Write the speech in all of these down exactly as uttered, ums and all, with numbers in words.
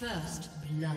First blood.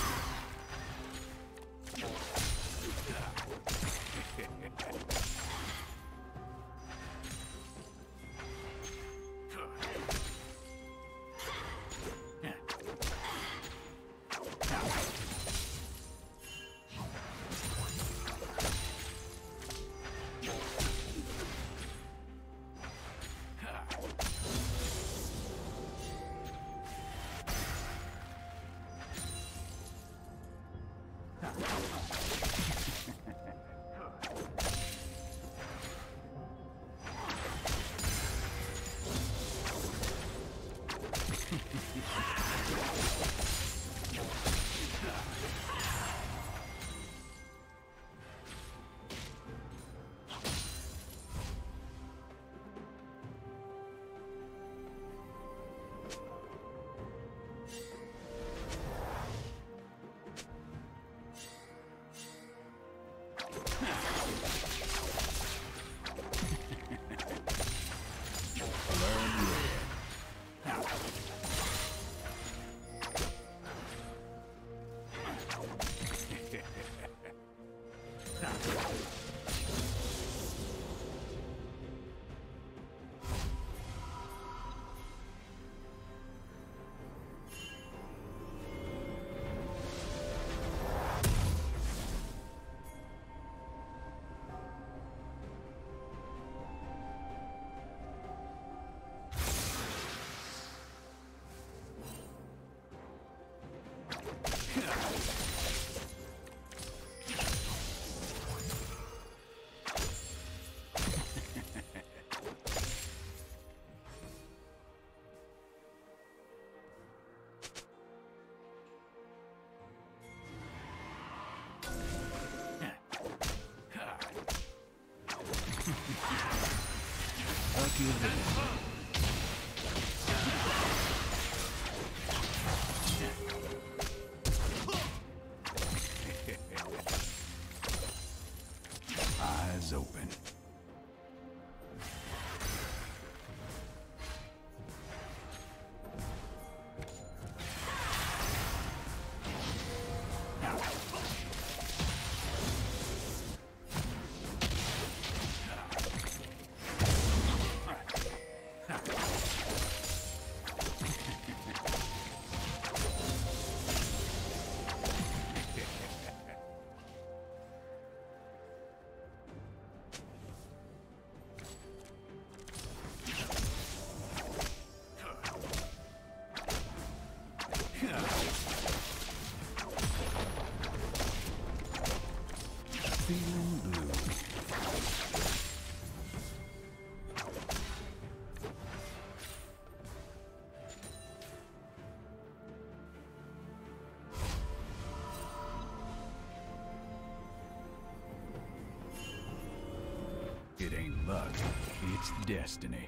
Eyes open. It ain't luck, it's destiny.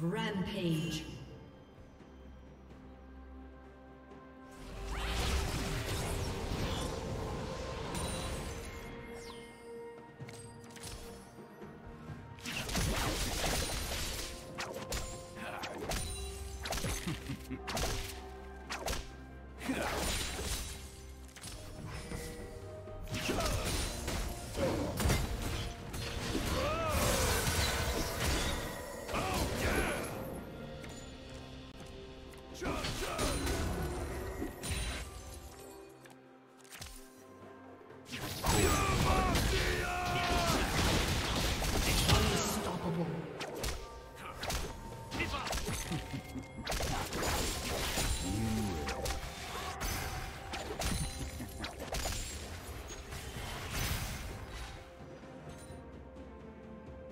Rampage.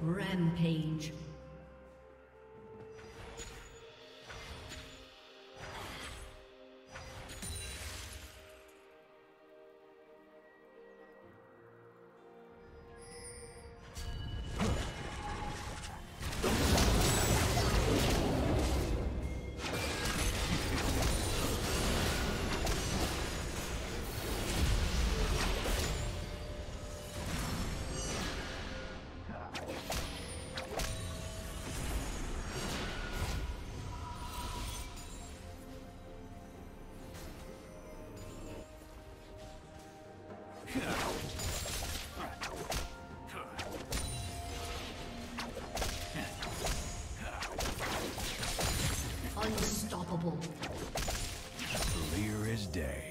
Rampage. Unstoppable. Clear as day.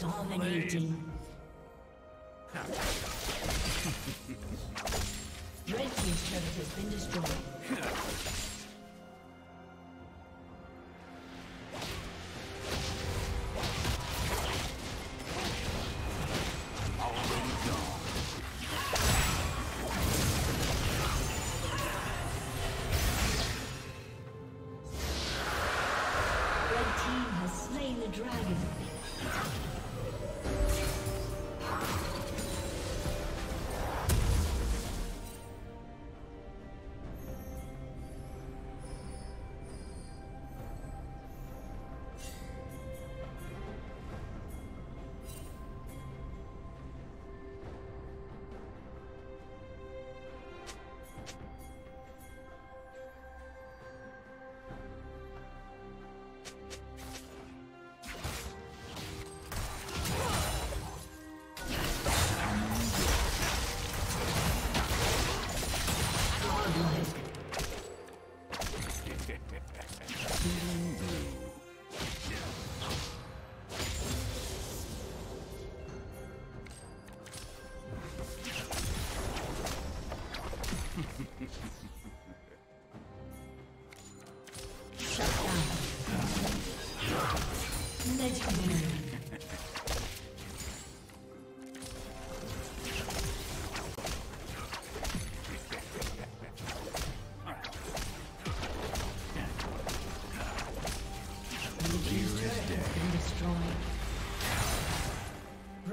Dominating. Red team's turret has been destroyed.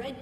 Red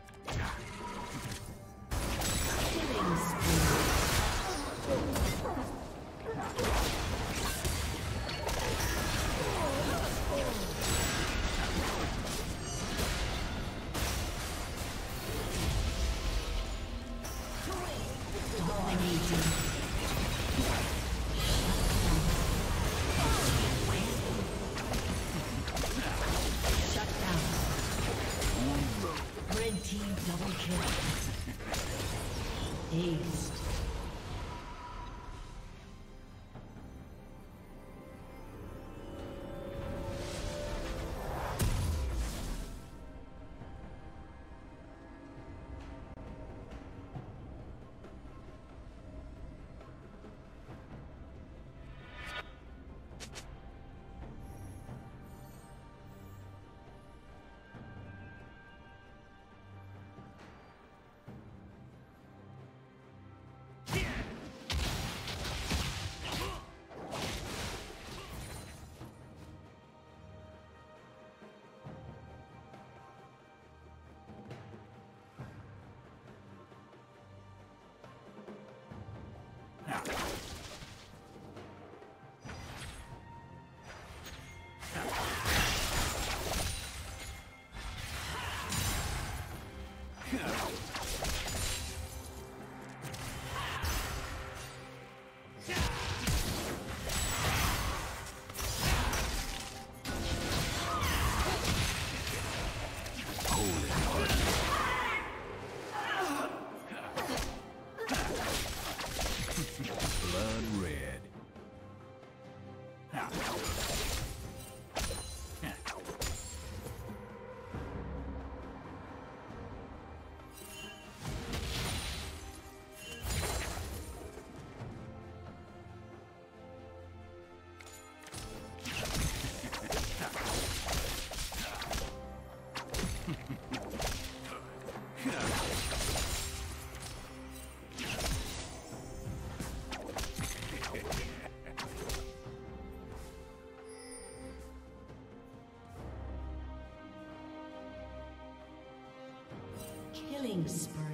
Killing spree.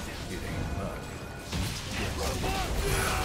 It ain't luck. Yeah.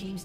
team's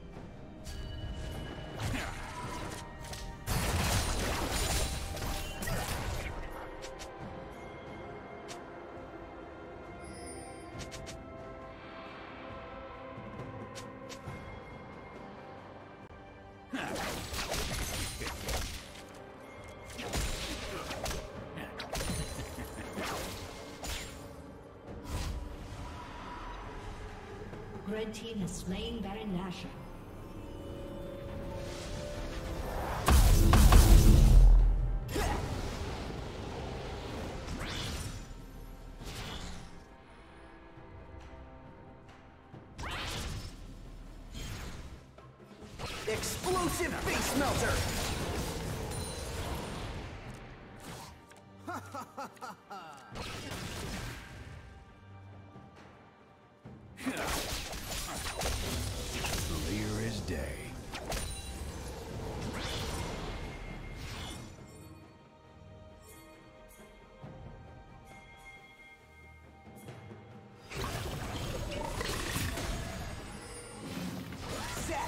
Red team has slain Baron Nashor. Explosive face melter.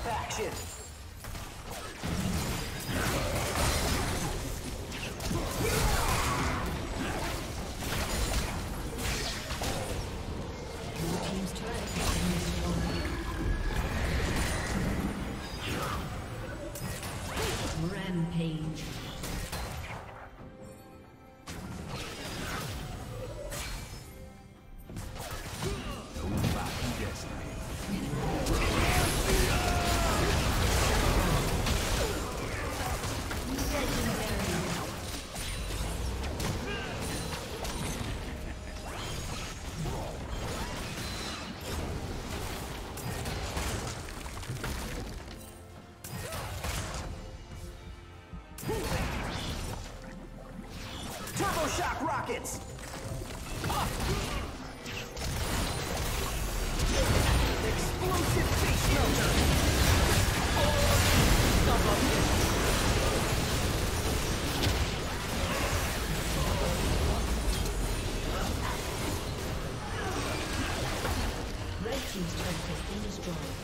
Action! Shock rockets! Ah. Explosive face melter! Oh. Red team's turret has been destroyed.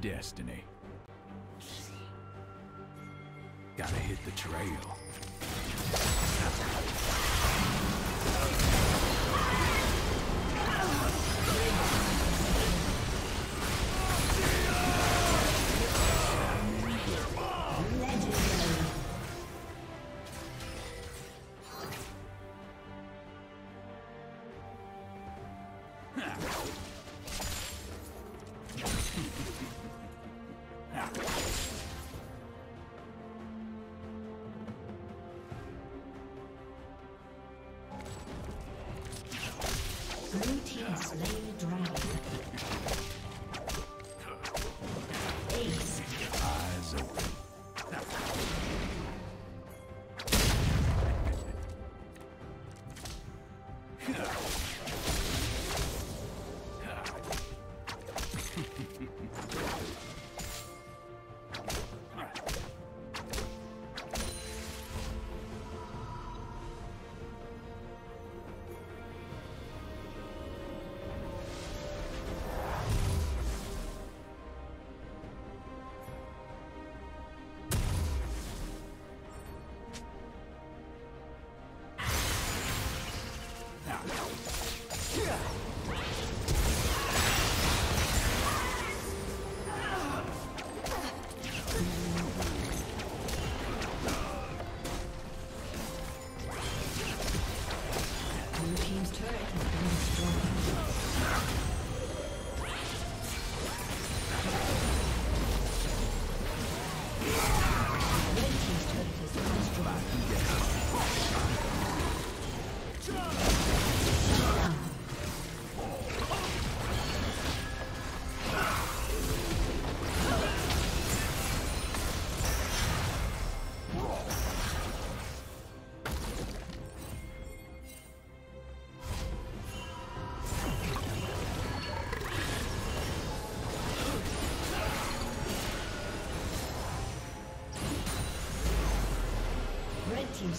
Destiny. Gotta hit the trail. team's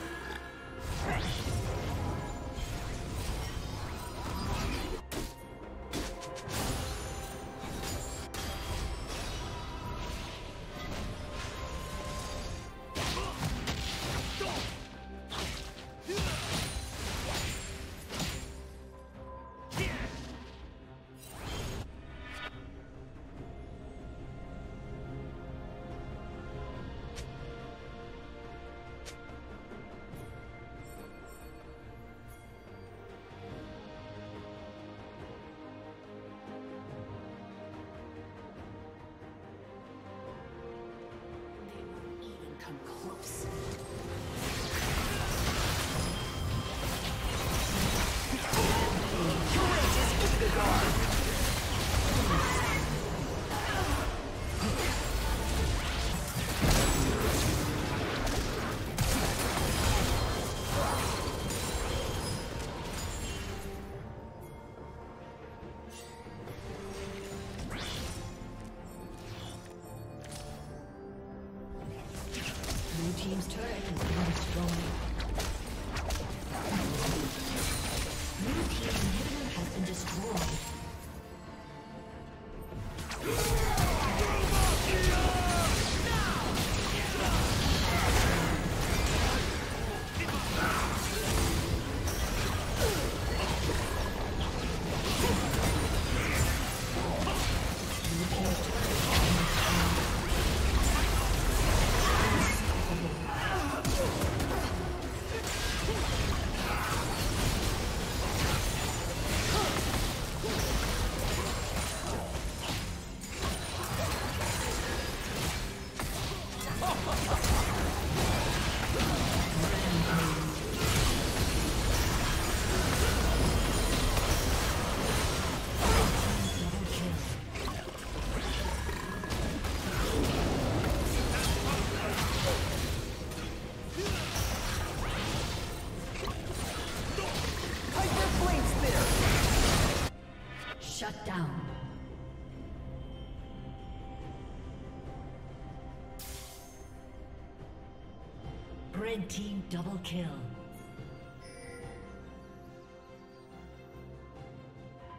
Close. Shut down. Red team double kill.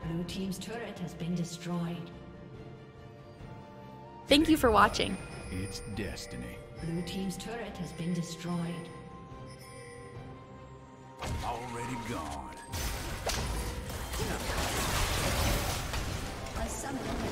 Blue team's turret has been destroyed. Thank you for watching. It's destiny. Blue team's turret has been destroyed. Already gone. I don't know.